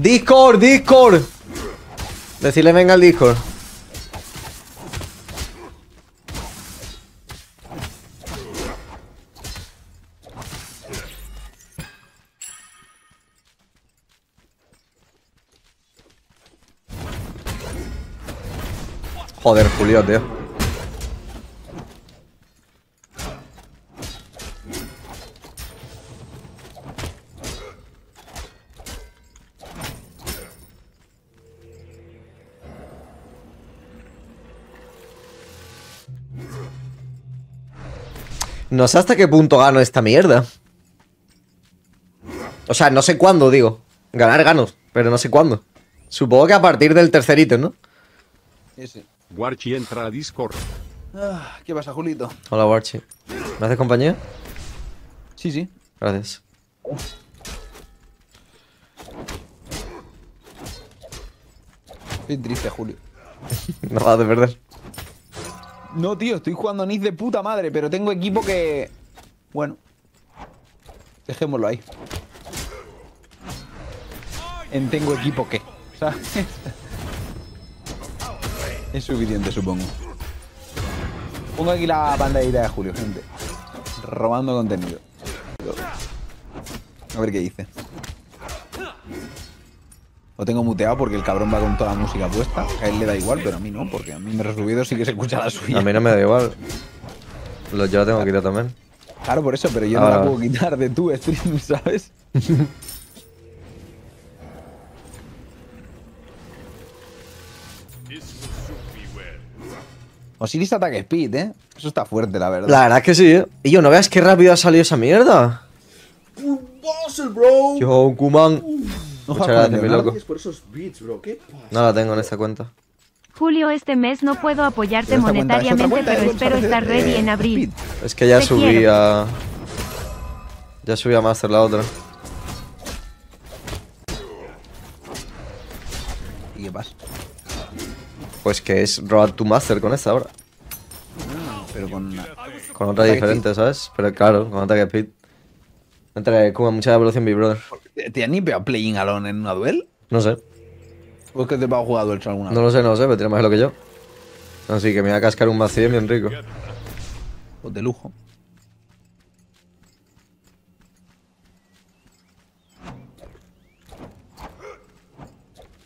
Discord, Discord. Decirle venga al Discord. Joder, Julio, tío. No sé hasta qué punto gano esta mierda. O sea, no sé cuándo, digo. Ganar ganos, pero no sé cuándo. Supongo que a partir del tercer ítem, ¿no? Sí, sí. Warchi entra a Discord. Ah, ¿qué pasa, Julito? Hola, Warchi. ¿Me haces compañía? Sí, sí. Gracias. Estoy triste, Julio. No vas a perder. No, tío, estoy jugando Nice de puta madre, pero tengo equipo que... Bueno. Dejémoslo ahí. En tengo equipo que... ¿Sabes? Es suficiente, supongo. Pongo aquí la banderita de Julio, gente. Robando contenido. A ver qué dice. Lo tengo muteado porque el cabrón va con toda la música puesta. A él le da igual, pero a mí no, porque a mí me resubido sí que se escucha la suya. A mí no me da igual. Yo la tengo quitada también. Claro, por eso, pero yo no la puedo quitar de tu stream, ¿sabes? OSIRIS Attack Speed, ¿eh? Eso está fuerte, la verdad. La verdad es que sí, ¿eh? Y yo, ¿no veas qué rápido ha salido esa mierda? Un puzzle, bro. Yo, un Kuman. No, muchas gracias, mi loco. Por esos beats, bro. ¿Qué pasa? No la tengo en esta cuenta. Julio, este mes no puedo apoyarte monetariamente, pero espero estar ready en abril. Es que ya subí a... Ya subí a Master la otra. ¿Y qué pasa? Pues que es robar tu master con esta ahora. Pero con otra diferente, ¿sabes? Pero claro, con Attack Speed. Entre Kuma, mucha evolución, mi brother. ¿Te han nipeado Playing Alone en una duel? No sé. ¿O es que te va a jugar duel alguna vez? No lo sé, pero tiene más lo que yo. Así que me voy a cascar un vacío bien rico. Pues de lujo.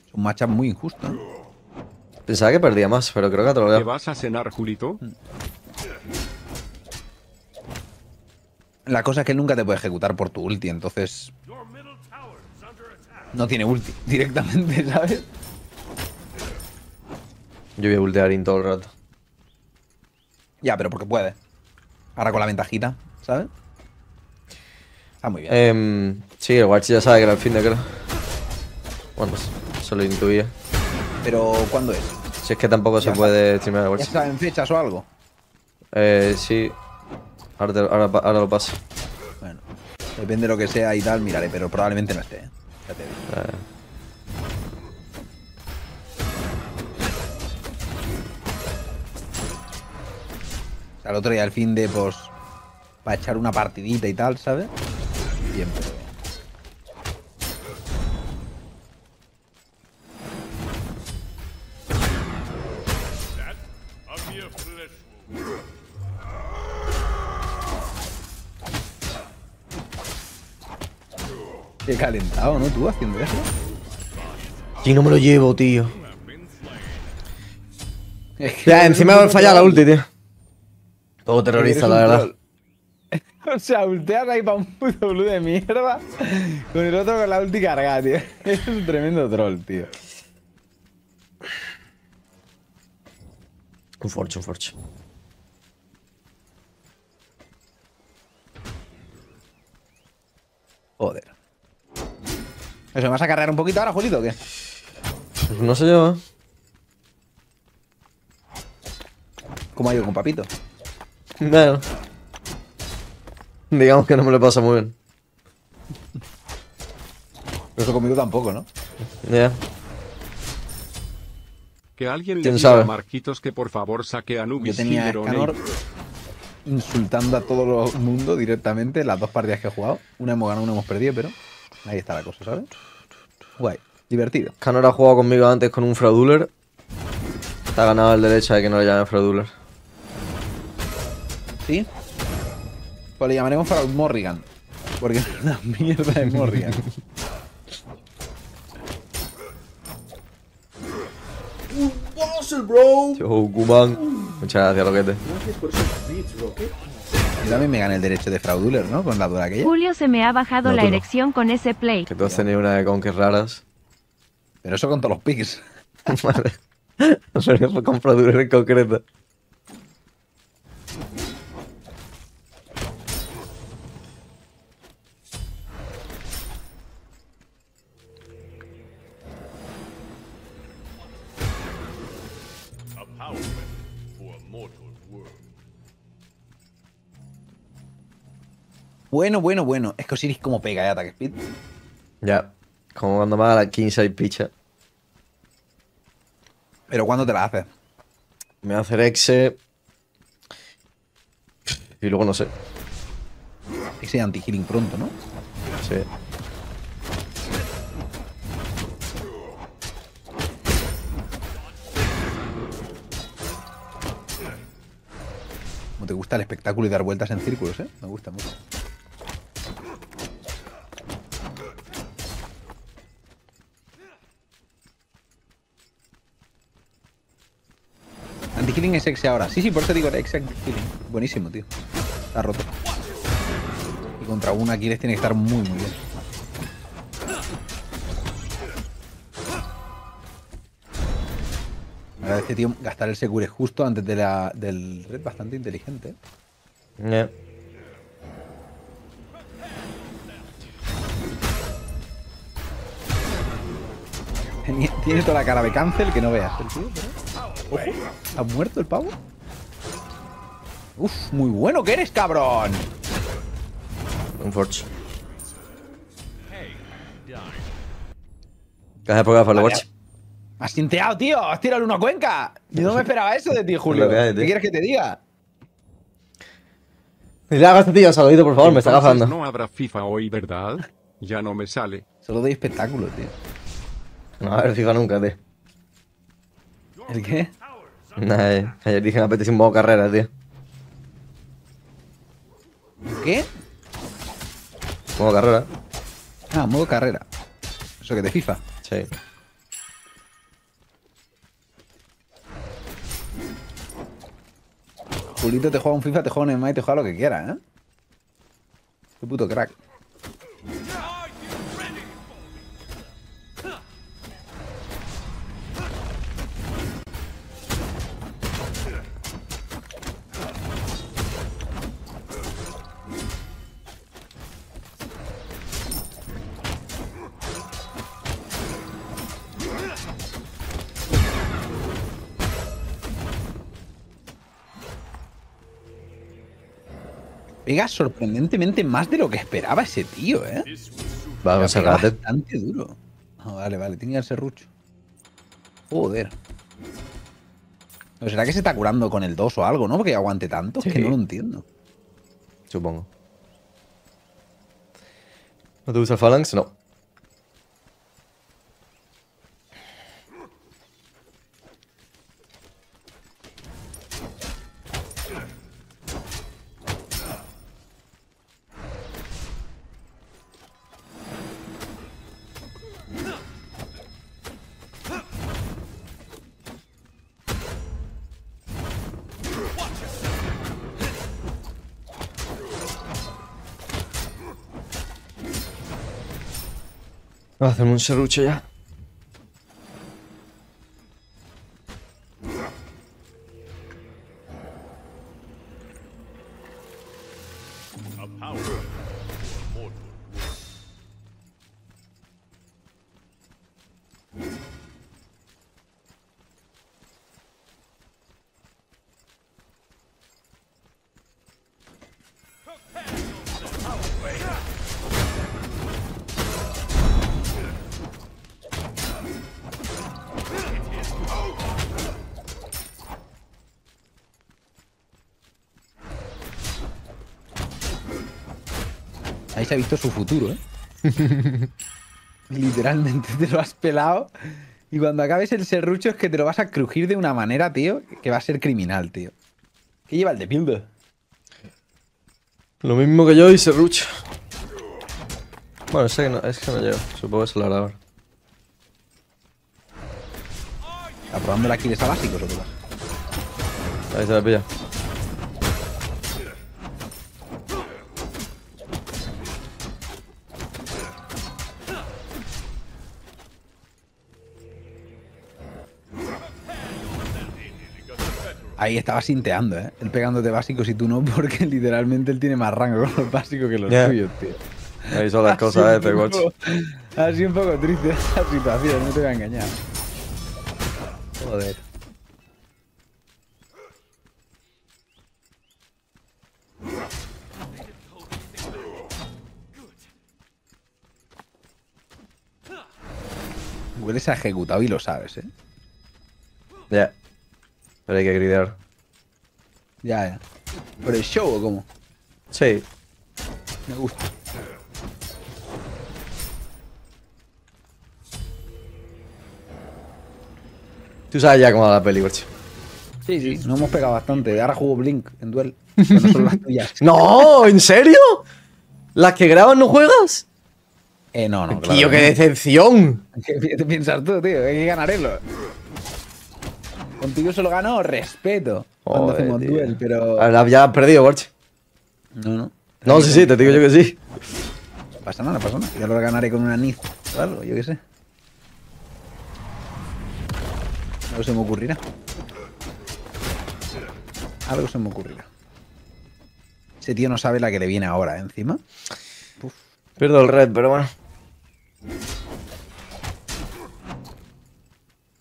Es un matchup muy injusto, ¿eh? Pensaba que perdía más, pero creo que a trolear. ¿Te vas a cenar, Julito? La cosa es que nunca te puede ejecutar por tu ulti, entonces... No tiene ulti directamente, ¿sabes? Yo voy a ultear in todo el rato. Ya, pero porque puede. Ahora con la ventajita, ¿sabes? Está muy bien. Sí, el Watch ya sabe que era el fin de creo. Bueno, se lo intuía. Pero ¿cuándo es? Si es que tampoco ya se puede streamear el Watch. ¿Ya saben fechas o algo? Sí. Ahora lo paso. Bueno, depende de lo que sea y tal, miraré, pero probablemente no esté, ¿eh? Ya te digo. O sea, el otro día el fin de, pues, para echar una partidita y tal, ¿sabes? Siempre. Qué calentado, ¿no? Tú haciendo eso. Y no me lo llevo, tío. Es que ya, encima me ha fallado la ulti, tío. Todo terrorista, la verdad. O sea, ulteas ahí para un puto blue de mierda. Con el otro con la ulti cargada, tío. Es un tremendo troll, tío. Un forcho, un forcho. Joder. ¿Eso me vas a cargar un poquito ahora, Julito, o qué? No sé yo, ¿eh? ¿Cómo ha ido con Papito? Bueno. Digamos que no me lo pasa muy bien. Pero eso conmigo tampoco, ¿no? Ya. Yeah. Que alguien le diga a Marquitos que por favor saque a Nubis. Yo tenía a Canor insultando a todo el mundo directamente las dos partidas que he jugado. Una hemos ganado, una hemos perdido, pero... Ahí está la cosa, ¿sabes? Guay. divertido. Canor ha jugado conmigo antes con un frauduler. Te ha ganado el derecho de que no le llamen frauduler. ¿Sí? Pues le llamaremos Fraud Morrigan. Porque es una mierda de Morrigan. ¡Un puzzle, bro! Yo, Kuman. Muchas gracias, Roquete. Gracias por esos beats, Roquete. Yo también me gané el derecho de frauduler, ¿no? Con la dura aquella. Julio se me ha bajado no, la erección no. Con ese play. Que tú has tenido una de conques raras. Pero eso con todos los picks. Madre. No sé qué fue con frauduler en concreto. Bueno. Es que Osiris como pega de ataque speed. Ya. Como cuando va a la 15 y picha. ¿Pero cuándo te la haces? Me va a hacer exe. Y luego no sé. Exe anti-healing pronto, ¿no? Sí. Como te gusta el espectáculo y dar vueltas en círculos, ¿eh? Me gusta mucho. Anti-healing es exe ahora. Sí, por eso digo exe anti-healing. Buenísimo, tío. Está roto. Y contra una Aquiles tiene que estar muy, muy bien. Me agradece, tío, gastar el secure justo antes de del red. Bastante inteligente. Yeah. Tiene toda la cara de cancel que no veas el tío, pero... Ojo, ¿ha muerto el pavo? Uf, muy bueno que eres, cabrón. Un forge. Gracias por el watch. Has tinteado, tío. Has tirado una cuenca. Yo no me esperaba eso de ti, Julio. ¿Qué quieres que te diga? Dile a Gastillo, saludito, por favor. Entonces, me está agafando. No habrá FIFA hoy, ¿verdad? Ya no me sale. Solo doy espectáculo, tío. No va a haber FIFA nunca, tío. ¿El qué? Nah, ayer dije que me apetece un poco carrera, tío. ¿Qué? Modo carrera. Ah, modo carrera. Eso que te FIFA. Sí. Julito te juega un FIFA, te juega un EMA y te juega lo que quieras, ¿eh? Qué puto crack. Pega sorprendentemente más de lo que esperaba ese tío, ¿eh? Vamos a ganar. Bastante duro. Oh, vale. Tenía el serrucho. Joder. ¿O será que se está curando con el 2 o algo, no? Porque aguante tanto. Sí. Es que no lo entiendo. Supongo. ¿No te gusta el Phalanx? No. Hacemos un serrucho ya. Ahí se ha visto su futuro, ¿eh? Literalmente te lo has pelado. Y cuando acabes el serrucho es que te lo vas a crujir de una manera, tío, que va a ser criminal, tío. ¿Qué lleva el de build? Lo mismo que yo y serrucho. Bueno, es que no llevo. Supongo que se lo hará ahora. ¿Está probando la kill esa básico o qué pasa? Ahí se la pilla. Ahí estaba sinteando, ¿eh? Él pegándote básicos y tú no, porque literalmente él tiene más rango con los básicos que los tuyos, tío. Ahí son las cosas, de Watch. Ha sido un poco triste esta situación, no te voy a engañar. Joder. Hueles a ejecutado y lo sabes, ¿eh? Ya. Yeah. Pero hay que gridear. Ya, ya. ¿Pero el show o cómo? Sí. Me gusta. Tú sabes ya cómo va la peli, Gorchi. Sí, sí. Nos hemos pegado bastante. Ahora juego Blink en duel. Pero no son las tuyas. ¡No! ¿En serio? ¿Las que grabas no juegas? No, no. Tío, claro, qué decepción. ¿Qué te piensas tú, tío? Hay que ganarlo. Contigo solo gano respeto. Joder, cuando hacemos duel, pero... Ya has perdido, Borch. No, no. No, sí, sí, te digo yo que sí. No pasa nada, no pasa nada. Ya lo ganaré con una Niz o algo, yo qué sé. Algo se me ocurrirá. Algo se me ocurrirá. Ese tío no sabe la que le viene ahora, encima. Uf. Pierdo el red, pero bueno.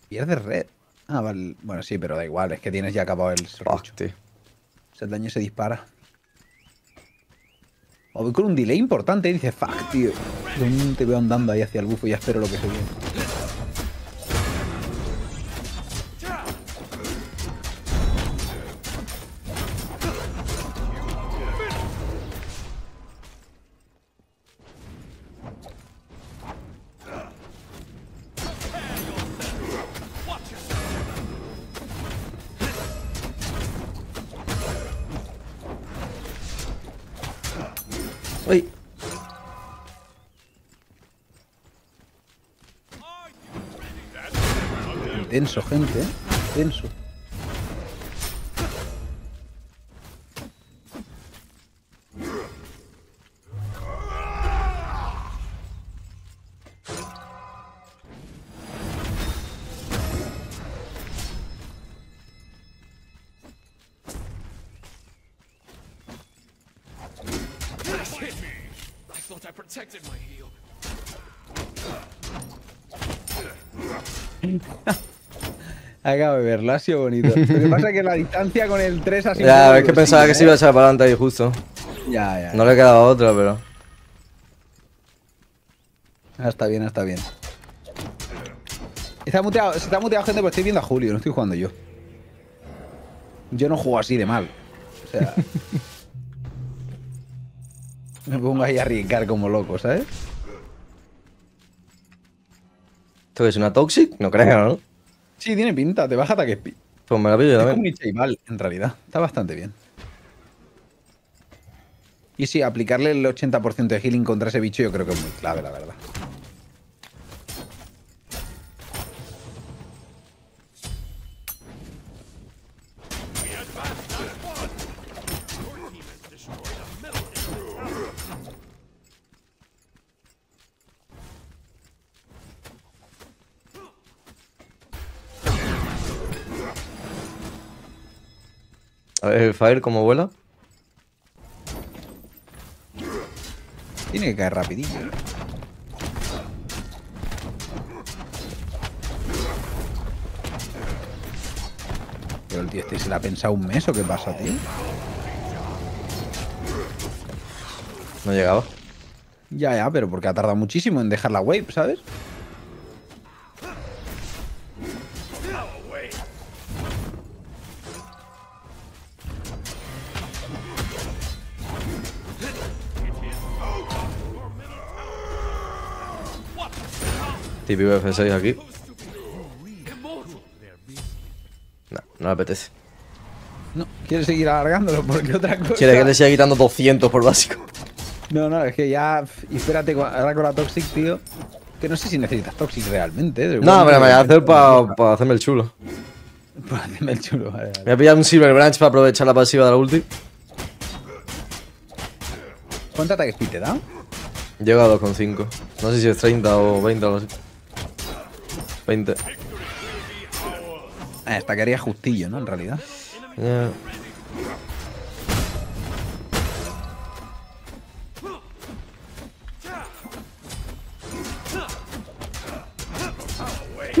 Pierde red. Ah, vale. Bueno, sí, pero da igual, es que tienes ya acabado el serrucho. O sea, el daño se dispara. O voy con un delay importante y dice, fuck, tío. Yo te veo andando ahí hacia el bufo y ya espero lo que se viene. Tenso, gente, ¿eh? Tenso. Acabo de verlo, ha sido bonito. Lo que pasa es que la distancia con el 3 ha sido... Ya, es que pensaba que se iba a echar para adelante ahí justo. Ya, ya. No le quedaba otra, pero... Ah, está bien, está bien. Está muteado, se está muteado, gente, porque estoy viendo a Julio, no estoy jugando yo. Yo no juego así de mal. O sea... me pongo ahí a arriesgar como loco, ¿sabes? ¿Esto es una Toxic? No creo, ¿no? Sí, tiene pinta, te baja ataque speed. Pues me la pillo también. Es un Icheimal, en realidad. Está bastante bien. Y sí, aplicarle el 80% de healing contra ese bicho yo creo que es muy clave, la verdad. A ver, Fire, ¿cómo vuela? Tiene que caer rapidito. Pero el tío este se la ha pensado un mes, ¿o qué pasa, tío? No llegaba. Ya, ya, pero porque ha tardado muchísimo en dejar la wave, ¿sabes? Típico F6 aquí. No, no le apetece. No, quiero seguir alargándolo porque otra cosa... Quiere que le siga quitando 200 por básico. No, no, es que ya... Y espérate, ahora con la Toxic, tío. Que no sé si necesitas Toxic realmente. No, pero me voy a hacer para hacerme el chulo. Para hacerme el chulo, vale, vale. Voy a pillar un Silver Branch para aprovechar la pasiva de la ulti. ¿Cuánto ataque speed te da? Llega a 2,5. No sé si es 30 o 20 o algo así. 20. Estacaría justillo, ¿no? En realidad. Yeah.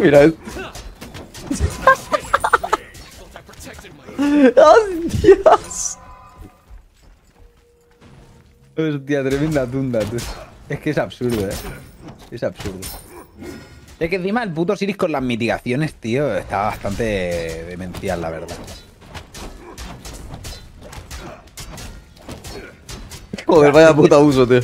Mira eso. ¡Oh, Dios! Hostia, tremenda tunda, tú. Es que es absurdo, eh. Es absurdo. Es que encima el puto Osiris con las mitigaciones, tío, está bastante demencial, la verdad. Joder, vaya puta uso, tío.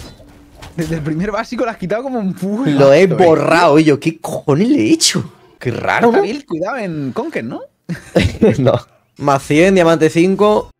Desde el primer básico lo has quitado como un puto. Lo he borrado, yo. ¿Qué cojones le he hecho? Qué raro, ¿no? Javier, cuidado en Conquer, ¿no? No. Más 100, diamante 5.